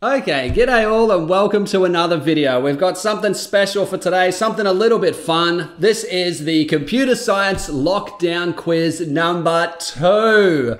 Okay, g'day all and welcome to another video. We've got something special for today, something a little bit fun. This is the computer science lockdown quiz number 2.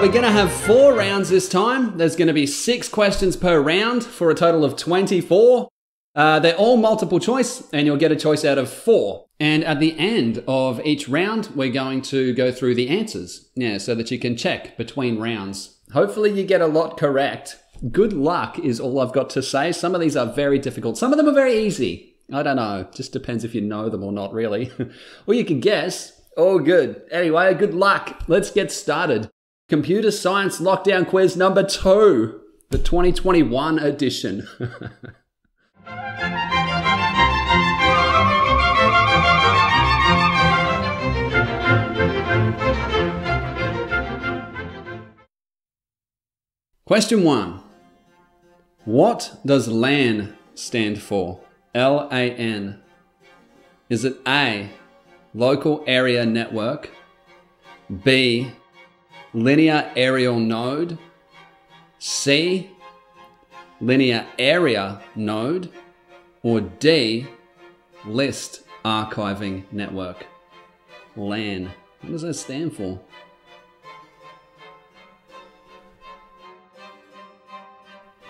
We're gonna have 4 rounds this time. There's gonna be 6 questions per round for a total of 24. They're all multiple choice and you'll get a choice out of 4. And at the end of each round, we're going to go through the answers. Yeah, so that you can check between rounds. Hopefully you get a lot correct. Good luck is all I've got to say. Some of these are very difficult. Some of them are very easy. I don't know. Just depends if you know them or not, really. Or you can guess. All good. Anyway, good luck. Let's get started. Computer Science Lockdown Quiz number 2. The 2021 edition. Question 1. What does LAN stand for? L-A-N. Is it A, local area network, B, linear aerial node, C, linear area node, or D, list archiving network? LAN. What does that stand for?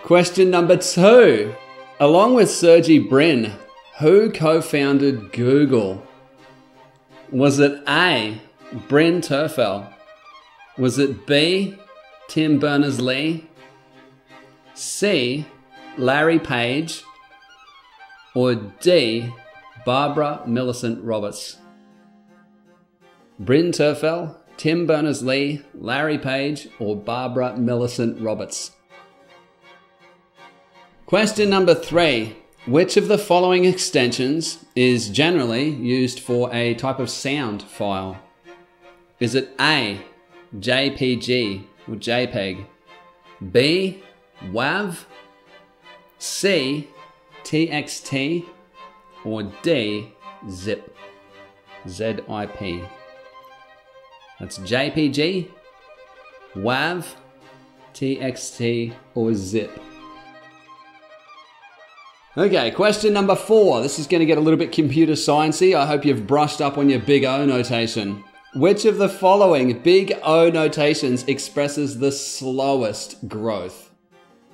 Question number 2. Along with Sergey Brin, who co-founded Google? Was it A, Bryn Terfel? Was it B, Tim Berners-Lee? C, Larry Page? Or D, Barbara Millicent Roberts? Bryn Terfel, Tim Berners-Lee, Larry Page, or Barbara Millicent Roberts? Question number 3. Which of the following extensions is generally used for a type of sound file? Is it A, JPG or JPEG, B, WAV, C, TXT, or D, ZIP? Z-I-P. That's JPG, WAV, TXT, or ZIP. Okay, question number 4. This is going to get a little bit computer science-y. I hope you've brushed up on your big O notation. Which of the following big O notations expresses the slowest growth?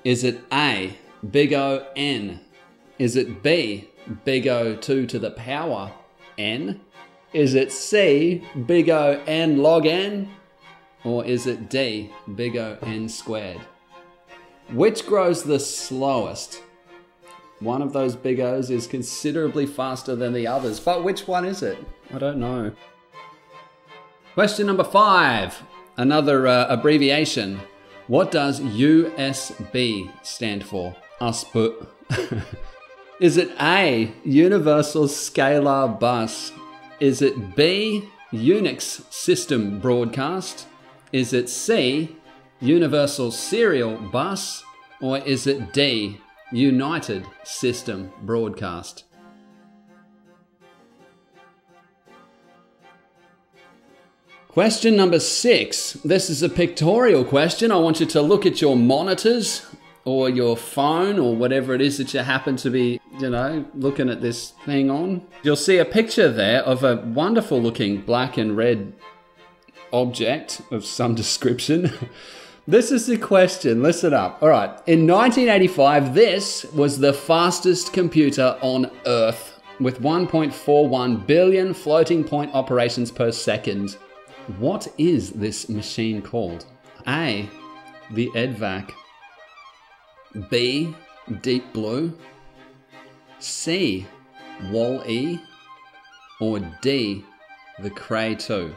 Is it A, big O N? Is it B, big O 2 to the power N? Is it C, big O N log N? Or is it D, big O N squared? Which grows the slowest? One of those big O's is considerably faster than the others, but which one is it? I don't know. Question number 5, another abbreviation. What does USB stand for? USB. Is it A, Universal Scalar Bus? Is it B, Unix System Broadcast? Is it C, Universal Serial Bus? Or is it D, United System Broadcast? Question number 6. This is a pictorial question. I want you to look at your monitors or your phone or whatever it is that you happen to be, you know, looking at this thing on. You'll see a picture there of a wonderful looking black and red object of some description. This is the question. Listen up. All right. In 1985, this was the fastest computer on Earth with 1.41 billion floating point operations per second. What is this machine called? A, the EDVAC, B, Deep Blue, C, Wall-E, or D, the Cray-2?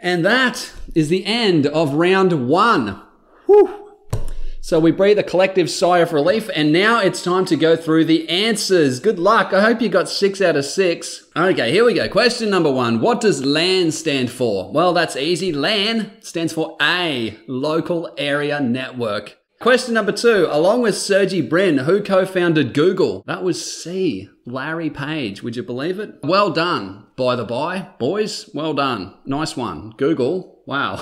And that is the end of round 1. Whew. So we breathe a collective sigh of relief, and now it's time to go through the answers. Good luck. I hope you got 6 out of 6. Okay, here we go. Question number 1. What does LAN stand for? Well, that's easy. LAN stands for A, local area network. Question number 2, along with Sergey Brin, who co-founded Google? That was C, Larry Page. Would you believe it? Well done, by the by. Boys, well done. Nice one. Google, wow.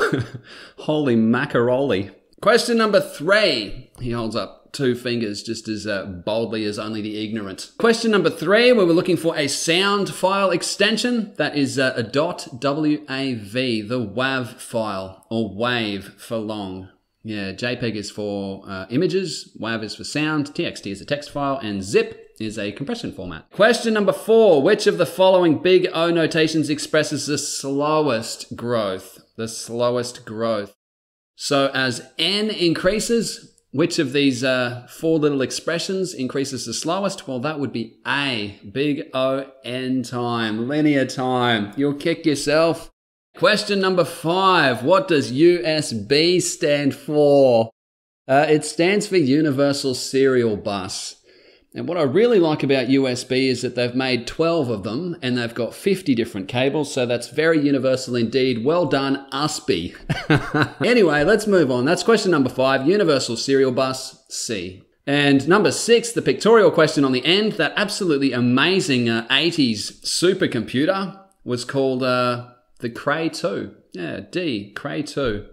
Holy macaroli. Question number 3. He holds up 2 fingers just as boldly as only the ignorant. Question number 3, we were looking for a sound file extension. That is a .wav, the WAV file, or WAV for long. Yeah, JPEG is for images, WAV is for sound, TXT is a text file, and ZIP is a compression format. Question number 4, which of the following big O notations expresses the slowest growth? The slowest growth. So as N increases, which of these 4 little expressions increases the slowest? Well, that would be A, big O, N time, linear time. You'll kick yourself. Question number 5, what does USB stand for? It stands for Universal Serial Bus. And what I really like about USB is that they've made 12 of them and they've got 50 different cables, so that's very universal indeed. Well done, USB. Anyway, let's move on. That's question number 5, Universal Serial Bus, C. And number 6, the pictorial question on the end, that absolutely amazing 80s supercomputer was called... the Cray-2, yeah, D, Cray-2.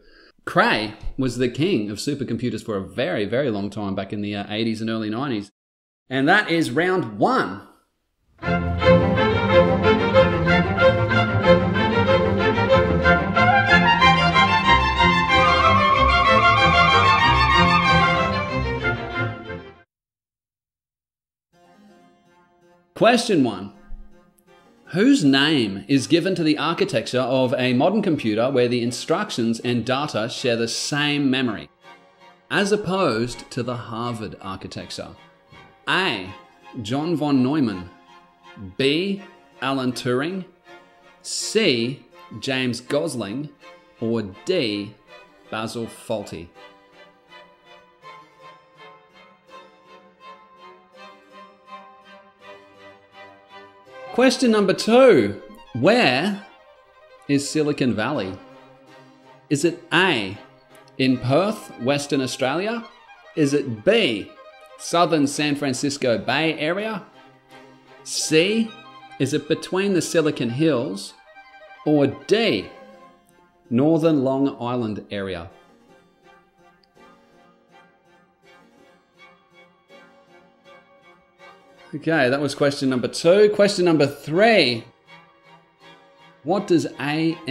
Cray was the king of supercomputers for a very, very long time back in the 80s and early 90s. And that is round 1. Question 1. Whose name is given to the architecture of a modern computer where the instructions and data share the same memory, as opposed to the Harvard architecture? A, John von Neumann. B, Alan Turing. C, James Gosling. Or D, Basil Faulty. Question number 2, where is Silicon Valley? Is it A, in Perth, Western Australia? Is it B, southern San Francisco Bay Area? C, is it between the Silicon Hills? Or D, northern Long Island area? Okay, that was question number 2. Question number 3. What does AMD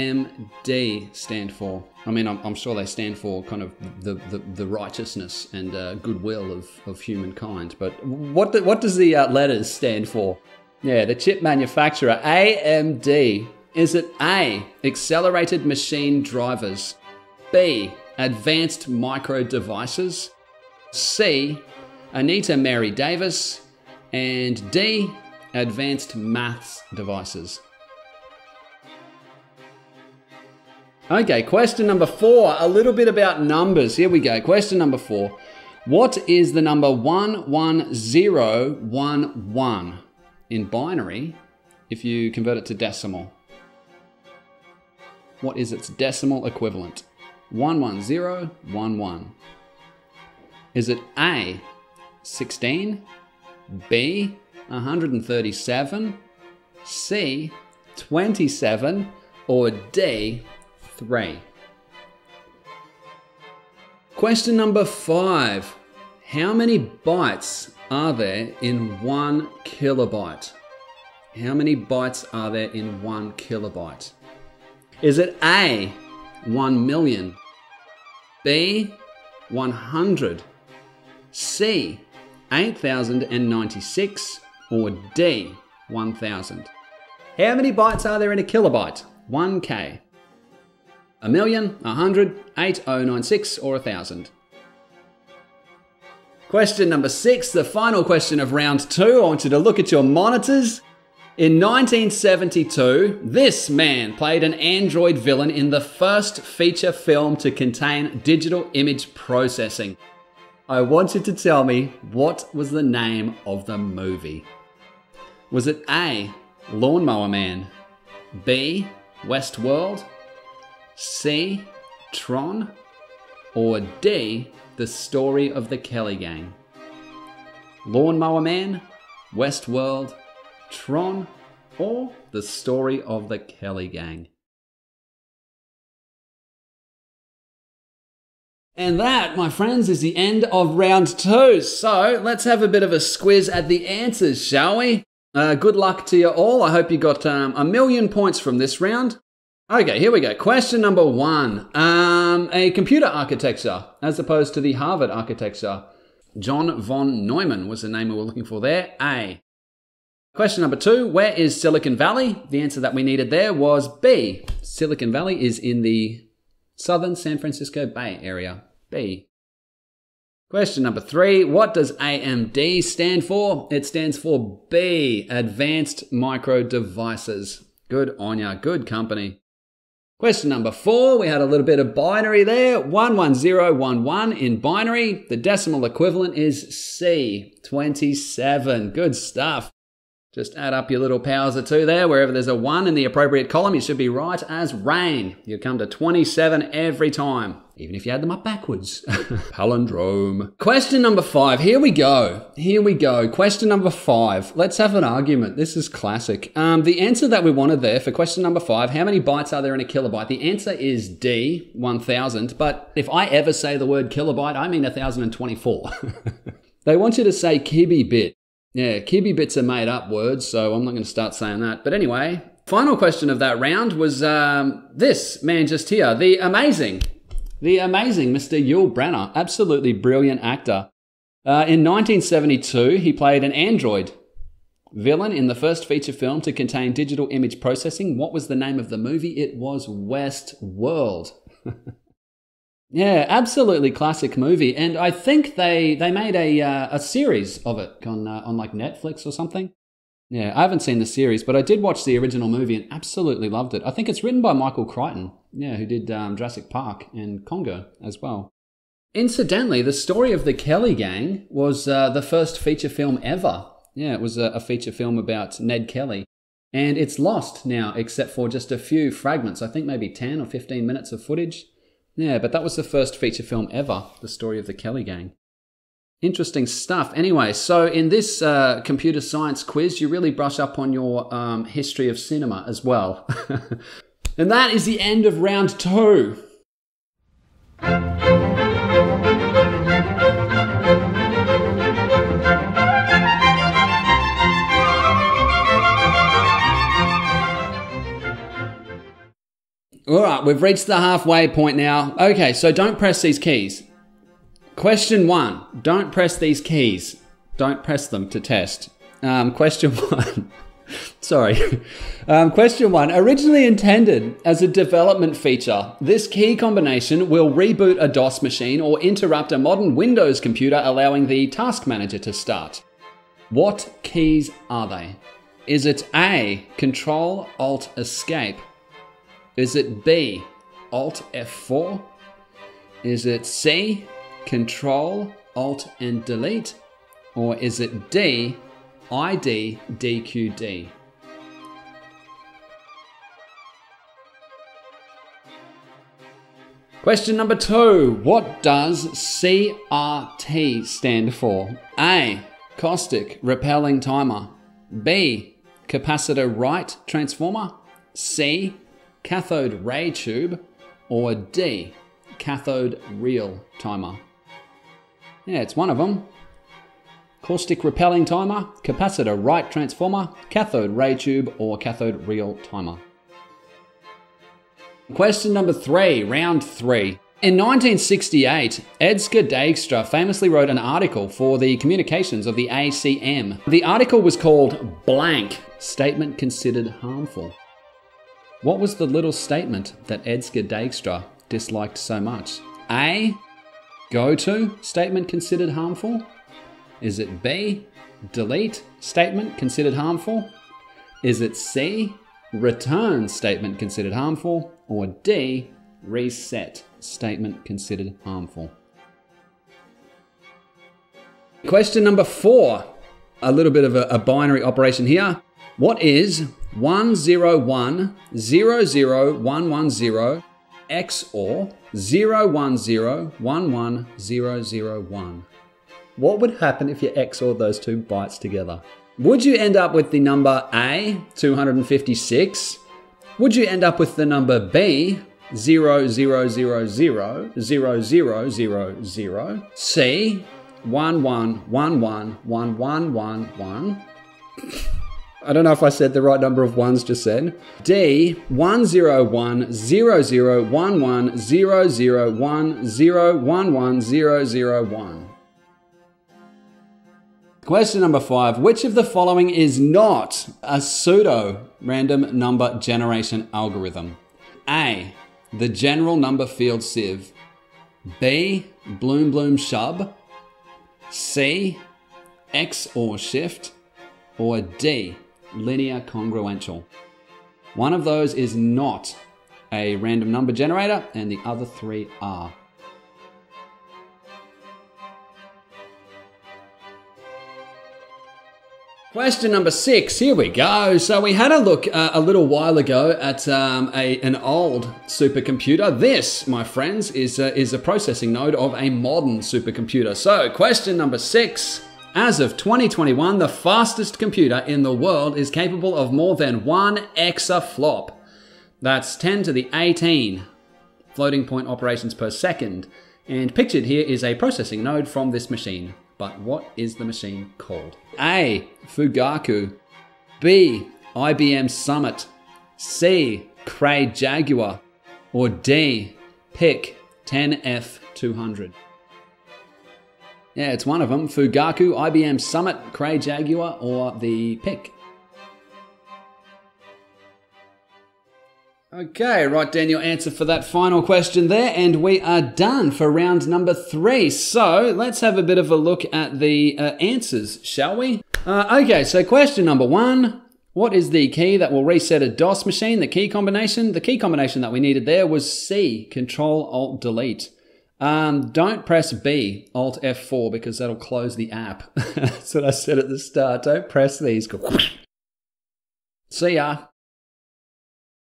stand for? I mean, I'm sure they stand for kind of the righteousness and goodwill of humankind, but what does the letters stand for? Yeah, the chip manufacturer, AMD. Is it A, accelerated machine drivers? B, advanced micro devices? C, Anita Mary Davis? And D, advanced maths devices. Okay, question number 4, a little bit about numbers. Here we go, question number 4. What is the number 11011 in binary if you convert it to decimal? What is its decimal equivalent? 11011. Is it A, 16? B, 137, C, 27, or D, 3. Question number 5. How many bytes are there in 1 kilobyte? How many bytes are there in 1 kilobyte? Is it A, 1,000,000, B, 100, C, 8,096, or D, 1,000. How many bytes are there in a kilobyte? 1K. 1,000,000, 100, 8096, or 1,000. Question number 6, the final question of round 2. I want you to look at your monitors. In 1972, this man played an android villain in the first feature film to contain digital image processing. I want you to tell me, what was the name of the movie? Was it A, Lawnmower Man? B, Westworld? C, Tron? Or D, The Story of the Kelly Gang, Lawnmower Man, Westworld, Tron, or The Story of the Kelly Gang. And that, my friends, is the end of round two. So let's have a bit of a squiz at the answers, shall we? Good luck to you all. I hope you got 1,000,000 points from this round. Okay, here we go. Question number one. A computer architecture, as opposed to the Harvard architecture. John von Neumann was the name we were looking for there. A. Question number two. Where is Silicon Valley? The answer that we needed there was B. Silicon Valley is in the southern San Francisco Bay Area. B. Question number three. What does AMD stand for? It stands for B. Advanced Micro Devices. Good on ya. Good company. Question number four, we had a little bit of binary there. 11011 in binary. The decimal equivalent is C, 27. Good stuff. Just add up your little powers of two there. Wherever there's a one in the appropriate column, you should be right as rain. You come to 27 every time, even if you add them up backwards. Palindrome. Question number five, here we go. Here we go. Question number five, let's have an argument. This is classic. The answer that we wanted there for question number five, how many bytes are there in a kilobyte? The answer is D, 1000. But if I ever say the word kilobyte, I mean 1024. They want you to say kibibit. Yeah, kibibits are made up words, so I'm not going to start saying that. But anyway, final question of that round was this man just here, the amazing Mr. Yul Brynner, absolutely brilliant actor. In 1972, he played an android villain in the first feature film to contain digital image processing. What was the name of the movie? It was Westworld. Yeah, absolutely classic movie, and I think they made a series of it on like Netflix or something. Yeah, I haven't seen the series, but I did watch the original movie and absolutely loved it. I think it's written by Michael Crichton, yeah, who did Jurassic Park and Congo as well. Incidentally, The Story of the Kelly Gang was the first feature film ever. Yeah, it was a feature film about Ned Kelly, and it's lost now except for just a few fragments. I think maybe 10 or 15 minutes of footage. Yeah, but that was the first feature film ever, The Story of the Kelly Gang. Interesting stuff. Anyway, so in this computer science quiz, you really brush up on your history of cinema as well. And that is the end of round two. All right, we've reached the halfway point now. Okay, so don't press these keys. Question one, don't press these keys. Don't press them to test. Question one, sorry. Question one, originally intended as a development feature, this key combination will reboot a DOS machine or interrupt a modern Windows computer, allowing the task manager to start. What keys are they? Is it A, Control, Alt, Escape? Is it B, Alt F4? Is it C, Control, Alt and Delete? Or is it D, ID, DQD? Question number two, what does CRT stand for? A, Caustic Repelling Timer. B, Capacitor Right Transformer. C, Cathode Ray Tube, or D, Cathode Reel Timer? Yeah, it's one of them. Caustic Repelling Timer, Capacitor Right Transformer, Cathode Ray Tube, or Cathode Reel Timer. Question number three, round three. In 1968, Edsger Dijkstra famously wrote an article for the communications of the ACM. The article was called Blank, Statement Considered Harmful. What was the little statement that Edsger Dijkstra disliked so much? A, Go To, Statement Considered Harmful? Is it B, Delete, Statement Considered Harmful? Is it C, Return, Statement Considered Harmful? Or D, Reset, Statement Considered Harmful? Question number four, a little bit of a binary operation here. What is 10100110110 XOR 0101101. What would happen if you XOR those two bytes together? Would you end up with the number A, 256? Would you end up with the number B, 000000000? C, 1111111? I don't know if I said the right number of ones just then. D, 10100110010010101. Question number 5. Which of the following is not a pseudo random number generation algorithm? A, the general number field sieve. B, Bloom Bloom Shub. C, XOR shift. Or D, linear congruential. One of those is not a random number generator, and the other three are. Question number 6, here we go. So we had a look a little while ago at an old supercomputer. This, my friends, is a processing node of a modern supercomputer. So question number 6, as of 2021, the fastest computer in the world is capable of more than 1 exaflop. That's 10 to the 18 floating point operations per second. And pictured here is a processing node from this machine. But what is the machine called? A, Fugaku. B, IBM Summit. C, Cray Jaguar. Or D, pick 10F200. Yeah, it's one of them. Fugaku, IBM Summit, Cray Jaguar, or the pick. Okay, right, Daniel, answer for that final question there, and we are done for round number 3. So let's have a bit of a look at the answers, shall we? Okay, so question number 1. What is the key that will reset a DOS machine? The key combination? The key combination that we needed there was C, Control-Alt-Delete. Don't press B, Alt-F4, because that'll close the app. That's what I said at the start. Don't press these. See ya.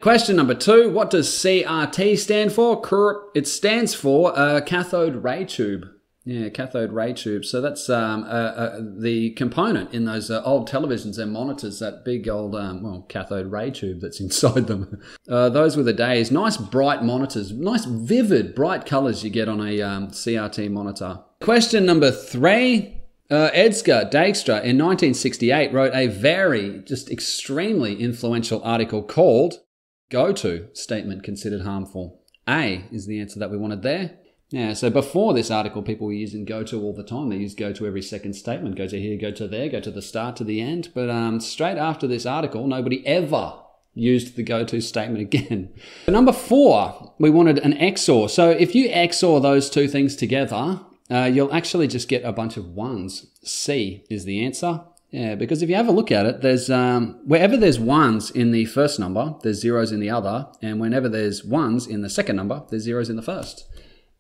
Question number 2, what does CRT stand for? It stands for cathode ray tube. Yeah, cathode ray tube. So that's the component in those old televisions and monitors, that big old, well, cathode ray tube that's inside them. Those were the days. Nice bright monitors, nice vivid, bright colors you get on a CRT monitor. Question number 3. Edsger Dijkstra in 1968 wrote a very, just extremely influential article called Go-to statement considered harmful. A is the answer that we wanted there. Yeah, so before this article, people were using go-to all the time. They used go-to every second statement. Go to here, go to there, go to the start, to the end. But straight after this article, nobody ever used the go-to statement again. But number 4, we wanted an XOR. So if you XOR those two things together, you'll actually just get a bunch of ones. C is the answer. Yeah, because if you have a look at it, there's wherever there's ones in the first number, there's zeros in the other, and whenever there's ones in the second number, there's zeros in the first.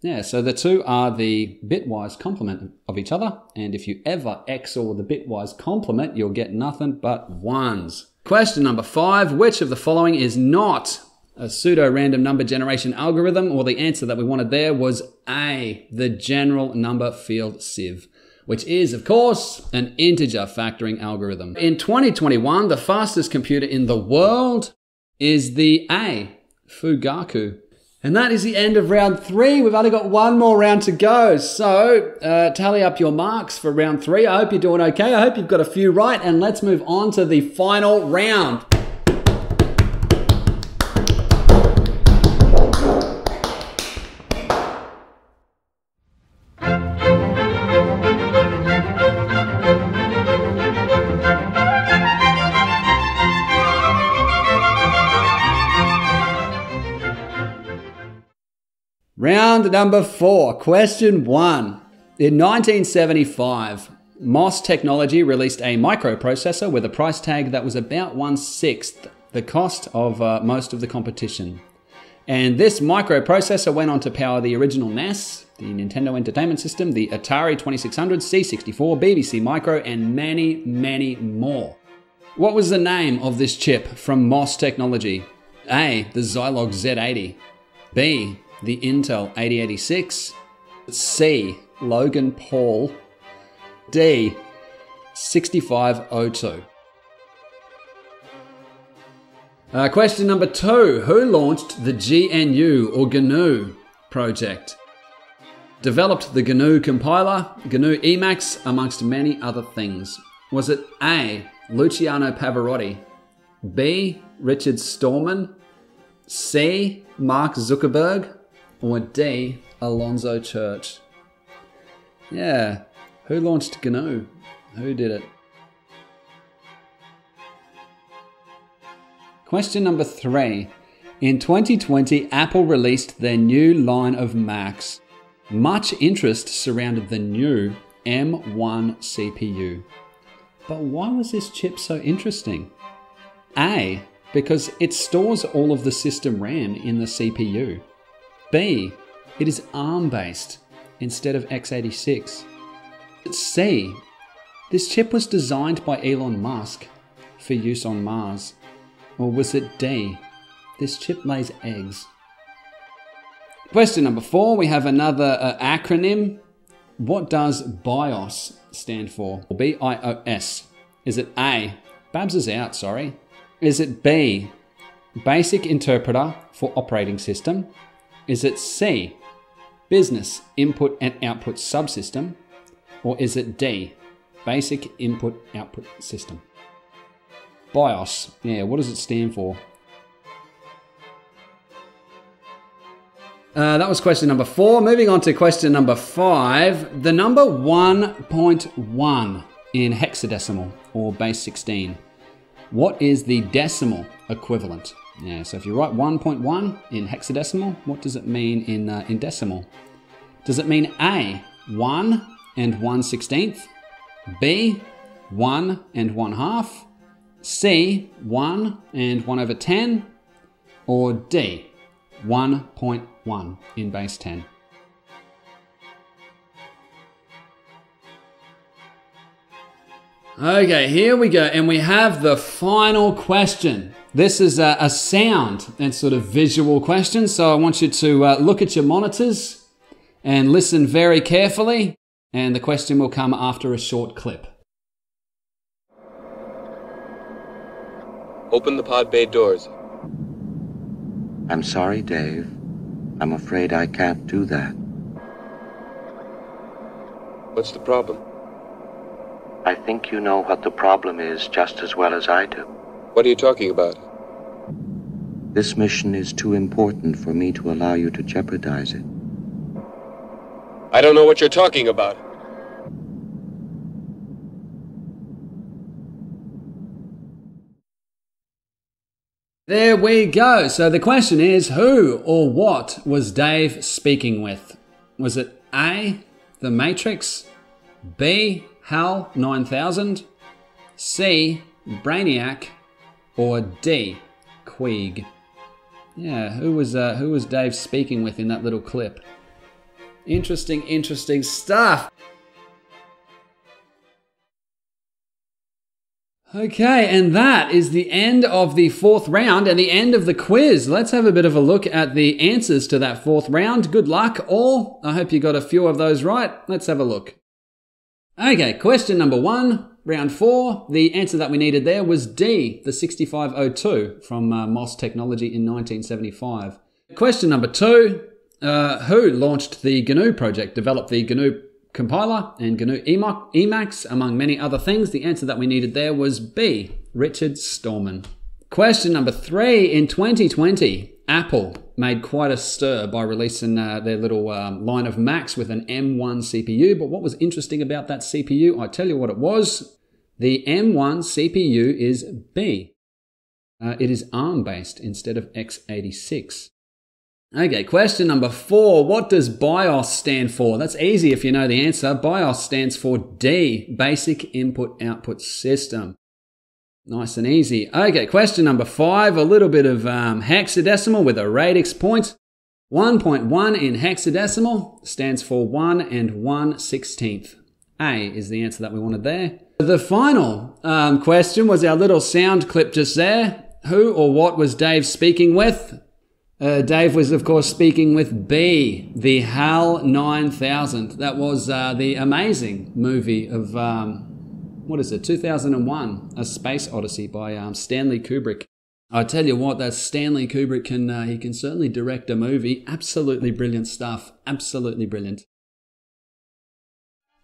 Yeah, so the two are the bitwise complement of each other, and if you ever XOR the bitwise complement, you'll get nothing but ones. Question number 5, which of the following is not a pseudo-random number generation algorithm? Or the answer that we wanted there was A, the general number field sieve, which is, of course, an integer factoring algorithm. In 2021, the fastest computer in the world is the A, Fugaku. And that is the end of round 3. We've only got one more round to go. So tally up your marks for round 3. I hope you're doing okay. I hope you've got a few right. And let's move on to the final round. Round number 4, question 1. In 1975, MOS Technology released a microprocessor with a price tag that was about 1/6 the cost of most of the competition. And this microprocessor went on to power the original NES, the Nintendo Entertainment System, the Atari 2600, C64, BBC Micro, and many, many more. What was the name of this chip from MOS Technology? A, the Zilog Z80. B, the Intel 8086. C, Logan Paul. D, 6502. Question number 2. Who launched the GNU or GNU project? Developed the GNU compiler, GNU Emacs, amongst many other things. Was it A, Luciano Pavarotti, B, Richard Stallman, C, Mark Zuckerberg, or D, Alonzo Church? Yeah, who launched GNU? Who did it? Question number 3. In 2020, Apple released their new line of Macs. Much interest surrounded the new M1 CPU. But why was this chip so interesting? A, because it stores all of the system RAM in the CPU. B, it is ARM-based instead of x86. C, this chip was designed by Elon Musk for use on Mars. Or was it D, this chip lays eggs? Question number 4, we have another acronym. What does BIOS stand for? B-I-O-S. Is it A, Babs is out, sorry. Is it B, Basic Interpreter for Operating System? Is it C, Business Input and Output Subsystem? Or is it D, Basic Input Output System? BIOS, yeah, what does it stand for? That was question number 4. Moving on to question number 5. The number 1.1 in hexadecimal, or base 16. What is the decimal equivalent? Yeah, so if you write 1.1 in hexadecimal, what does it mean in decimal? Does it mean A, 1 and 1/16? B, 1 and 1/2? C, 1 and 1/10? Or D, 1.1 in base 10. Okay, here we go, and we have the final question. This is a sound and sort of visual question, so I want you to look at your monitors and listen very carefully, and the question will come after a short clip. Open the pod bay doors. I'm sorry, Dave. I'm afraid I can't do that. What's the problem? I think you know what the problem is just as well as I do. What are you talking about? This mission is too important for me to allow you to jeopardize it. I don't know what you're talking about. There we go. So the question is, who or what was Dave speaking with? Was it A, The Matrix, B, HAL 9000, C, Brainiac, or D, Queeg? Yeah, who was Dave speaking with in that little clip? Interesting, interesting stuff. Okay, and that is the end of the 4th round and the end of the quiz. Let's have a bit of a look at the answers to that 4th round. Good luck, all. I hope you got a few of those right. Let's have a look. Okay, question number 1, round 4. The answer that we needed there was D, the 6502 from MOS Technology in 1975. Question number 2, who launched the GNU project, developed the GNU compiler and GNU Emacs, among many other things? The answer that we needed there was B, Richard Stallman. Question number 3, in 2020, Apple made quite a stir by releasing their little line of Macs with an M1 CPU, but what was interesting about that CPU? I tell you what it was. The M1 CPU is B. It is ARM-based instead of x86. Okay, question number 4. What does BIOS stand for? That's easy if you know the answer. BIOS stands for D, Basic Input-Output System. Nice and easy. Okay, question number 5. A little bit of hexadecimal with a radix point. 1.1 in hexadecimal stands for 1 and 1/16. A is the answer that we wanted there. The final question was our little sound clip just there. Who or what was Dave speaking with? Dave was, of course, speaking with B, the HAL 9000. That was the amazing movie of, 2001, A Space Odyssey by Stanley Kubrick. I tell you what, that Stanley Kubrick, he can certainly direct a movie. Absolutely brilliant stuff. Absolutely brilliant.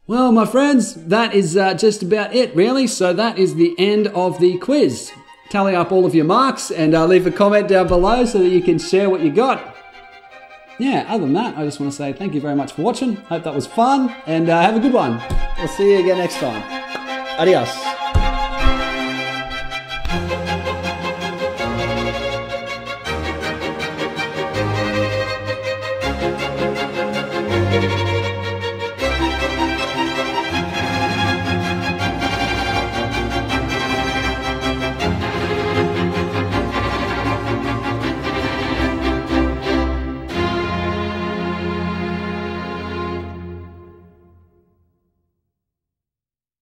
Well, my friends, that is just about it, really. So that is the end of the quiz. Tally up all of your marks and leave a comment down below so that you can share what you got. Yeah, other than that, I just want to say thank you very much for watching. Hope that was fun, and have a good one. We'll see you again next time. Adios.